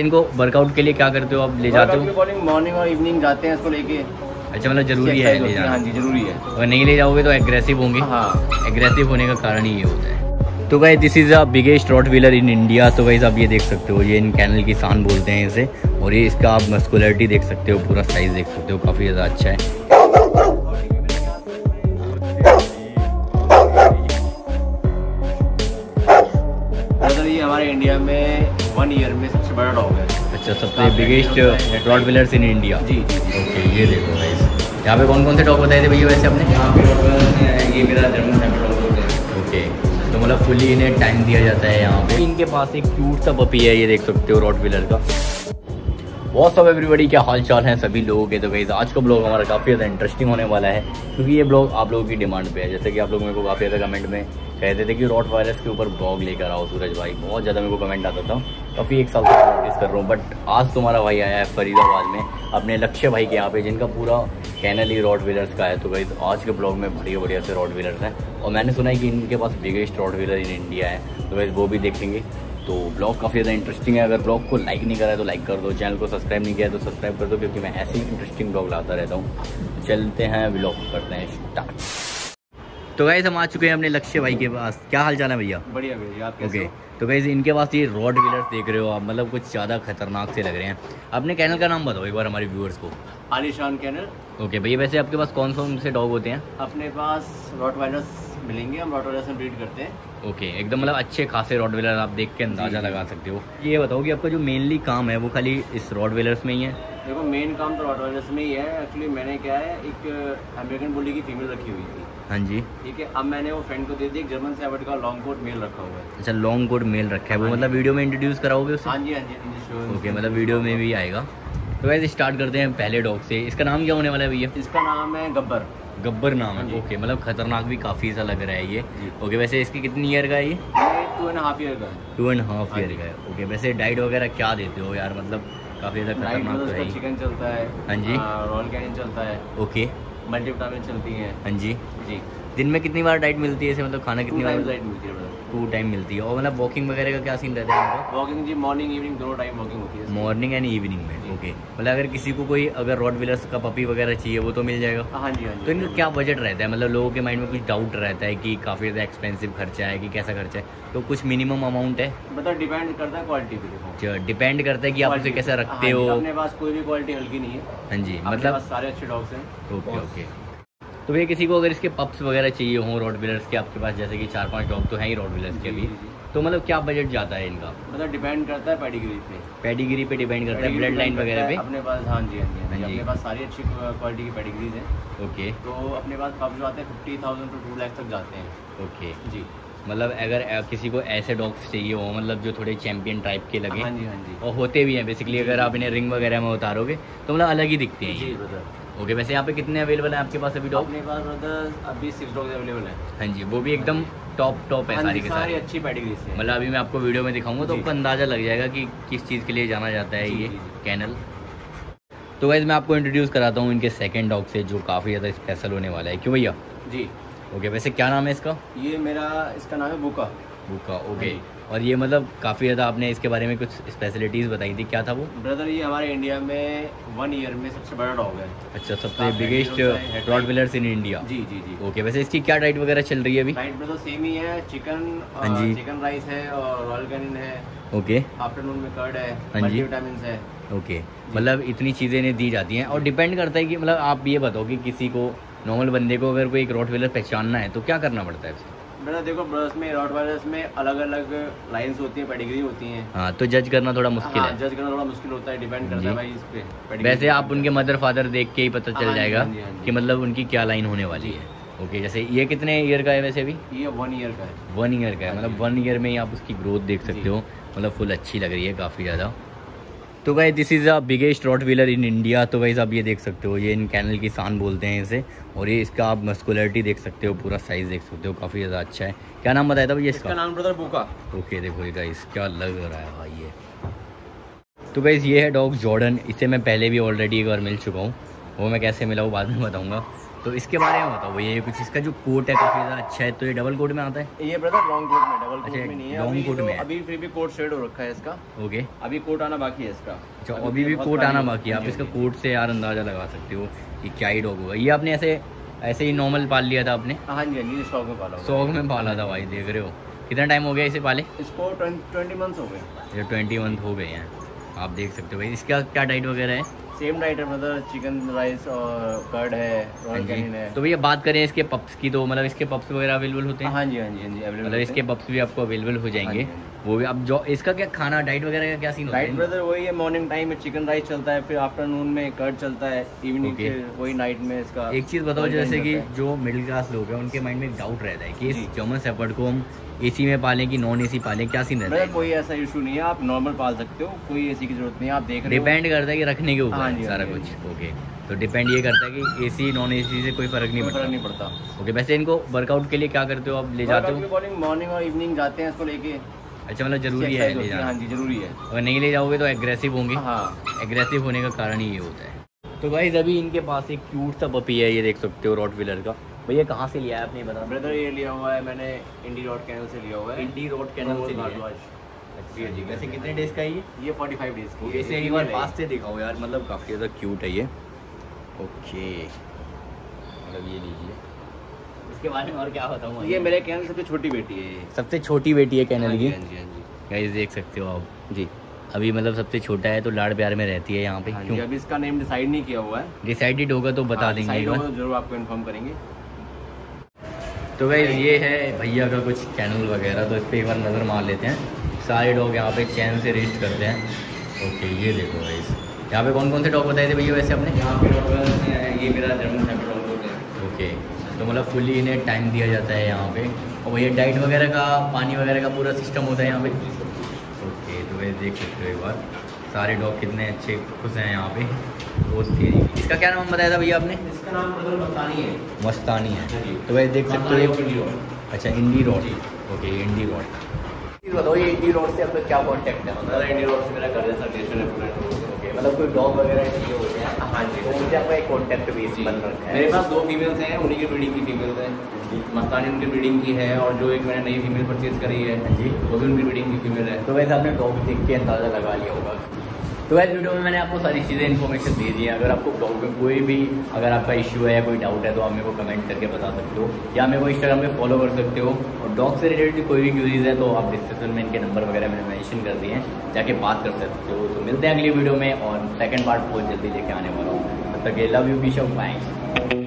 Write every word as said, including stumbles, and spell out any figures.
इनको वर्कआउट के लिए क्या करते हो आप? ले जाते हो मॉर्निंग और इवनिंग जाते हैं इसको लेके? अच्छा, मतलब जरूरी है ले जाना? हाँ जी जरूरी है, अगर नहीं ले जाओगे तो एग्रेसिव होंगे। हाँ, एग्रेसिव होने का कारण ही ये होता है। तो guys this is the biggest rottweiler in India. तो गाइस आप ये देख सकते हो, ये इन कैनल की शान बोलते हैं इसे, और ये इसका आप मस्कुलरिटी देख सकते हो, पूरा साइज देख सकते हो, काफ़ी ज़्यादा अच्छा है। हमारे इंडिया में वन ईयर में सबसे बड़ा डॉग है। अच्छा, सबसे बिगेस्ट रॉटवीलर्स इन इंडिया। जी जी ओके, ये देखो गाइस यहाँ पे कौन कौन से डॉग बताए थे भैया वैसे आपने? यहाँ पे रॉटवीलर्स हैं, ये मेरा जर्मन शेफर्ड डॉग होता है। ओके, तो मतलब फुली इन्हें टाइम दिया जाता है यहाँ पे। इनके पास एक क्यूट सा पपी है, ये देख सकते हो, रॉटवीलर का। बहुत सब एवरीबॉडी, क्या हाल चाल है सभी लोगों के। तो गाइस आज का ब्लॉग हमारा काफ़ी ज़्यादा इंटरेस्टिंग होने वाला है, क्योंकि ये ब्लॉग आप लोगों की डिमांड पे है। जैसे कि आप लोग मेरे को काफ़ी ज़्यादा कमेंट में कहते थे कि रॉटवायलर्स के ऊपर ब्लॉग लेकर आओ सूरज भाई, बहुत ज़्यादा मेरे को कमेंट आता था, काफ़ी एक साल से नोटिस कर रहा हूँ। बट आज तुम्हारा भाई आया है फरीदाबाद में अपने लक्ष्य भाई के यहाँ पे, जिनका पूरा कैनल ही रॉटवीलर्स का है। तो गाइस आज के ब्लॉग में बढ़िया बढ़िया से रॉटवीलर्स हैं, और मैंने सुना है कि इनके पास बिगेस्ट रॉटवीलर इन इंडिया है। तो गाइस वो भी देखेंगे। तो ब्लॉग काफ़ी ज़्यादा इंटरेस्टिंग है। अगर ब्लॉग को लाइक नहीं करा है तो लाइक कर दो, चैनल को सब्सक्राइब नहीं किया है तो सब्सक्राइब कर दो, क्योंकि मैं ऐसे ही इंटरेस्टिंग ब्लॉग लाता रहता हूँ। चलते हैं, ब्लॉग करते हैं स्टार्ट। तो गाइस हम आ चुके हैं अपने लक्ष्य भाई के पास। क्या हाल चाल है भैया? बढ़िया भैया, आप कैसे? ओके, तो गाइस इनके पास ये रॉटवीलर्स देख रहे हो आप, मतलब कुछ ज़्यादा खतरनाक से लग रहे हैं। अपने कैनल का नाम बताओ एक बार हमारे व्यूअर्स को। आलिशान कैनल। ओके भैया, वैसे आपके पास कौन कौन से डॉग होते हैं? अपने पास रॉटवायलर्स मिलेंगे, हम रॉटवायलर्स में ब्रीड करते हैं। ओके, एकदम मतलब अच्छे खासे रॉटवायलर आप देख के अंदाजा लगा सकते हो। ये बताओ कि आपका जो मेनली काम है वो खाली इस रॉटवायलर्स में ही है? देखो मेन काम तो रॉटवायलर्स में ही है। एक्चुअली मैंने क्या है, एक अमेरिकन बुली की फीमेल रखी हुई थी। हाँ जी ठीक है, अब मैंने वो फ्रेंड को दे दी। एक जर्मन शेफर्ड का लॉन्ग कोट मेल रखा हुआ है। अच्छा, लॉन्ग कोट मेल रखा है वो, मतलब वीडियो में इंट्रोड्यूस कराओगे उससे? हाँ जी हाँ जी, ओके, मतलब वीडियो में भी आएगा। तो वैसे स्टार्ट करते हैं पहले डॉग से। इसका नाम क्या होने वाला है भैया? इसका नाम है गब्बर। गब्बर नाम है, ओके, मतलब खतरनाक भी काफ़ी सा लग रहा है ये। ओके, वैसे इसकी कितनी ईयर का है ये? टू एंड हाफ ईयर का है। टू एंड हाफ ईयर का है, ओके। वैसे डाइट वगैरह क्या देते हो यार, मतलब काफ़ी ज़्यादा खतरनाक तो है। चिकन चलता है। हाँ जी, रॉयल कैनिन चलता है। ओके, मल्टीविटामिन चलती है। हाँ जी जी। दिन में कितनी बार डाइट मिलती है इसे, मतलब खाना कितनी बार डाइट मिलती है? टू टाइम मिलती है। और मतलब वॉकिंग वगैरह का क्या सीन रहता है? वॉकिंग जी मॉर्निंग इवनिंग दोनों टाइम वॉकिंग होती है। मॉर्निंग एंड इवनिंग में, ओके। मतलब अगर किसी को कोई अगर रॉटवीलर्स का पपी वगैरह चाहिए वो तो मिल जाएगा? हाँ जी हाँ जी। तो इनका क्या बजट रहता है, मतलब लोगों के माइंड में कुछ डाउट रहता है कि काफ़ी ज़्यादा एक्सपेंसिव खर्चा है कि कैसा खर्चा है, तो कुछ मिनिमम अमाउंट है? मतलब डिपेंड करता है क्वालिटी पे, डिपेंड करता है कि आप उसे कैसा रखते हो। अपने पास कोई भी क्वालिटी हल्की नहीं है। हाँ जी, मतलब सारे अच्छे डॉग्स हैं। ओके ओके, तो भैया किसी को अगर इसके पप्स वगैरह चाहिए हों रॉटवीलर्स के, आपके पास जैसे कि चार पांच डॉग तो हैं ही रॉटवीलर्स के भी, तो मतलब क्या बजट जाता है इनका? मतलब डिपेंड करता है पेडिग्री पे। पेडिग्री पे डिपेंड करता है, ब्लड लाइन वगैरह पे अपने पास। हाँ जी हाँ जी हाँ जी, अपने पास सारी अच्छी क्वालिटी की पेडिग्रीज हैं। ओके, तो अपने पास पप्स जो आते हैं fifty thousand to two lakhs तक जाते हैं। ओके जी, मतलब अगर किसी को ऐसे डॉग्स चाहिए हो, मतलब जो थोड़े चैंपियन टाइप के लगे। हाँ जी हाँ जी, और होते भी हैं बेसिकली, अगर आप इन्हें रिंग वगैरह में उतारोगे तो मतलब अलग ही दिखते हैं। जी ब्रदर। ओके okay, वैसे यहाँ पे कितने अवेलेबल हैं आपके पास अभी डॉग? अपने पास मतलब अभी सिक्स डॉग अवेलेबल हैं। हाँ जी, वो भी एकदम टॉप टॉप है सारी के सारी, अच्छी पेडिग्री से। मतलब अभी मैं आपको वीडियो में दिखाऊंगा तो आपको अंदाज़ा लग जाएगा कि किस चीज़ के लिए जाना जाता है ये कैनल। तो गाइस मैं आपको इंट्रोड्यूस कराता हूँ इनके सेकेंड डॉग से, जो काफ़ी ज़्यादा स्पेशल होने वाला है। क्यों भैया? जी ओके okay, वैसे क्या नाम है इसका? ये मेरा इसका नाम है बुका। बुका ओके, और ये मतलब काफ़ी ज़्यादा आपने इसके बारे में कुछ स्पेशलिटीज़ बताई थी, क्या था वो? ब्रदर ये हमारे इंडिया में वन ईयर में सबसे बड़ा डॉग है। अच्छा, सबसे बिगेस्ट रॉटवीलर्स इन इंडिया। जी जी जी ओके, वैसे इसकी क्या डाइट वगैरह चल रही है अभी? डाइट ब्रदर सेम ही है, चिकन चिकन राइस है और रॉयल कैनिन है। ओके, आफ्टरनून में कर्ड है, मल्टीविटामिन है। ओके, मतलब इतनी चीज़ें इन्हें दी जाती हैं, और डिपेंड करता है कि मतलब आप ये बताओ कि किसी को नॉर्मल बंदे को अगर कोई एक रॉटवीलर पहचानना है तो क्या करना पड़ता है? बेटा देखो ब्रदर्स में रॉटवायलर्स में अलग अलग लाइंस होती हैं, पेडिग्री होती हैं। हाँ, तो जज करना थोड़ा मुश्किल है। जज करना थोड़ा मुश्किल होता है, डिपेंड करता है भाई इस पे। वैसे आप उनके मदर फादर देख के ही पता चल जाएगा कि मतलब उनकी क्या लाइन होने वाली है। ओके, जैसे ये कितने ईयर का है वैसे अभी? ये वन ईयर का है। वन ईयर का है, मतलब वन ईयर में ही आप उसकी ग्रोथ देख सकते हो, मतलब फुल अच्छी लग रही है काफ़ी ज़्यादा। तो guys this is the biggest rottweiler in India. तो गाइस आप ये देख सकते हो, ये इन कैनल की शान बोलते हैं इसे, और ये इसका आप मस्कुलरिटी देख सकते हो, पूरा साइज देख सकते हो, काफ़ी ज़्यादा अच्छा है। क्या नाम बताया था भैया इसका? इसका नाम ब्रदर बुका। ओके, देखो ये गाइस क्या लग रहा है भाई ये। तो गाइस ये है डॉग जॉर्डन, इसे मैं पहले भी ऑलरेडी एक बार मिल चुका हूँ, वो मैं कैसे मिला वो बाद में बताऊँगा। तो इसके बारे में बताओ ये कुछ, इसका जो कोट है काफी ज्यादा अच्छा है, तो ये डबल कोट में आता है? ये ब्रदर लॉन्ग कोट में, डबल कोट में नहीं है, लॉन्ग कोट में। अभी फिर भी कोट शेड हो रखा है इसका। ओके, अभी कोट आना बाकी है इसका। अच्छा, अभी भी कोट आना बाकी है। आप इसका कोट से यार अंदाजा लगा सकते हो कि क्या ही डॉग होगा। ये आपने ऐसे ऐसे ही नॉर्मल पाल लिया था आपने? हाँ जी, हाँ जी, शौक में पाला, शौक में पाला था भाई। देख रहे हो कितना टाइम हो गया इसे पाले? इसको ट्वेंटी मंथ हो गए। ट्वेंटी मंथ हो गए हैं, आप देख सकते हो भाई। इसका क्या डाइट वगैरह है? सेम डाइट है ब्रदर, चिकन राइस और कर्ड है, रॉयल कैनिन है। तो भैया बात करें इसके पप्स की, तो मतलब इसके पप्स वगैरह अवेलेबल होते हैं? हाँ जी, हाँ जी, हाँ जी, अवेलेबल। मतलब इसके पप्स भी आपको अवेलेबल हो जाएंगे वो भी। अब जो इसका क्या खाना डाइट वगैरह का क्या सीन होता है? डाइट ब्रदर वही है, मॉर्निंग टाइम में चिकन राइस चलता है, फिर आफ्टरनून में कर्ड चलता है, इवनिंग वही, नाइट में इसका। एक चीज़ बताओ, जैसे कि जो मिडिल क्लास लोग हैं उनके माइंड में एक डाउट रहता है कि इस जर्मन शेफर्ड को हम एसी में पालें कि नॉन एसी पालें, क्या सीन रहता है? कोई ऐसा इशू नहीं है, आप नॉर्मल पाल सकते हो, कोई एसी की जरूरत नहीं है। आप देख रहे हो, डिपेंड करता है कि रखने के ऊपर सारा कुछ। ओके, तो डिपेंड ये करता है कि एसी नॉन एसी से कोई फर्क नहीं पड़ता, फर्क नहीं पड़ता। ओके, वैसे इनको वर्कआउट के लिए क्या करते हो आप, ले जाते हो? मॉर्निंग और इवनिंग जाते हैं इसको लेके। अच्छा, मतलब जरूरी है ले जाना? हाँ जी, जरूरी है। अगर नहीं ले जाओगे तो एग्रेसिव होंगे। हाँ, एग्रेसिव होने का कारण ही ये होता है। तो गाइस अभी इनके पास एक क्यूट सा पपी है, ये देख सकते हो, रॉटवीलर का। भैया कहाँ से लिया है आपने बता? ब्रदर ये लिया हुआ है मैंने इंडी रॉड कैनल से लिया हुआ है। इंडी रॉड कैनल से लिया है। अच्छा जी, वैसे कितने डेज का है ये? ये पैंतालीस डेज का। वैसे एक बार पास से दिखाओ यार, मतलब काफ़ी ज़्यादा क्यूट है ये। ओके, मतलब ये लीजिए। इसके बारे में और क्या बताऊँ, ये मेरे कैनल सबसे छोटी बेटी है। सबसे छोटी बेटी है कैनल की। गाइस देख सकते हो आप जी, अभी मतलब सबसे छोटा है तो लाड़ प्यार में रहती है यहाँ पे। क्यों अभी इसका नेम डिसाइड नहीं किया हुआ है, डिसाइडेड होगा तो बता देंगे, जरूर आपको इन्फॉर्म करेंगे। तो गाइस ये है भैया का कुछ चैनल वगैरह, तो इस पर एक बार नज़र मार लेते हैं। सारे डॉग यहाँ पे चैन से रेस्ट करते हैं। ओके, ये देखो गाइस, यहाँ पे कौन कौन से डॉग बताए थे भैया वैसे आपने? यहाँ पे डॉग ये मेरा जर्मन शेफर्ड डॉग होते हैं। ओके, तो मतलब फुली इन्हें टाइम दिया जाता है यहाँ पे। और भैया डाइट वगैरह का, पानी वगैरह का पूरा सिस्टम होता है यहाँ पे। ओके, तो गाइस देख सकते हो एक बार सारे डॉग कितने अच्छे खुश हैं यहाँ पे। बहुत तेज़ी। इसका क्या नाम बताया था भैया आपने? इसका नाम मतलब मस्तानी है। मस्तानी है, तो भाई देख सकते हो। इंडी रॉड। अच्छा, इंडी रॉड। ओके, इंडी रॉड। बताओ ये इंडी रॉड से आपका क्या कॉन्टैक्ट है? मतलब इंडी रॉड से मेरा घर जैसा रिलेशन है पूरा। ओके, मतलब कोई डॉग वगैरह चाहिए होते हैं? हाँ जी, उनसे आपका एक कॉन्टैक्ट बेस बन रखा है? मेरे पास दो फीमेल्स हैं, उन्हीं की ब्रीडिंग की फीमेल्स हैं। मस्तानी उनकी ब्रीडिंग की है, और जो एक मैंने नई फीमेल परचेज करी है जी, वो भी उनकी ब्रीडिंग की फीमेल है। तो वैसे आपने डॉग देख के अंदाजा लगा लिया होगा। तो वैसे वीडियो में मैंने आपको सारी चीज़ें इन्फॉर्मेशन दे दी है। अगर आपको डॉग में कोई भी अगर आपका इश्यू है या कोई डाउट है तो आप मेरे को कमेंट करके बता सकते हो, या मेरे को इंस्टाग्राम पे फॉलो कर सकते हो। और डॉग से रिलेटेड कोई भी क्यूरीज है तो आप डिस्क्रिप्शन में इनके नंबर वगैरह मैंने मैंशन कर दिए हैं, जाके बात कर सकते हो। तो मिलते हैं अगली वीडियो में, और सेकेंड पार्ट बहुत जल्दी लेके आने वाला हूँ। तब तक लव यू, बी शॉप, बाय।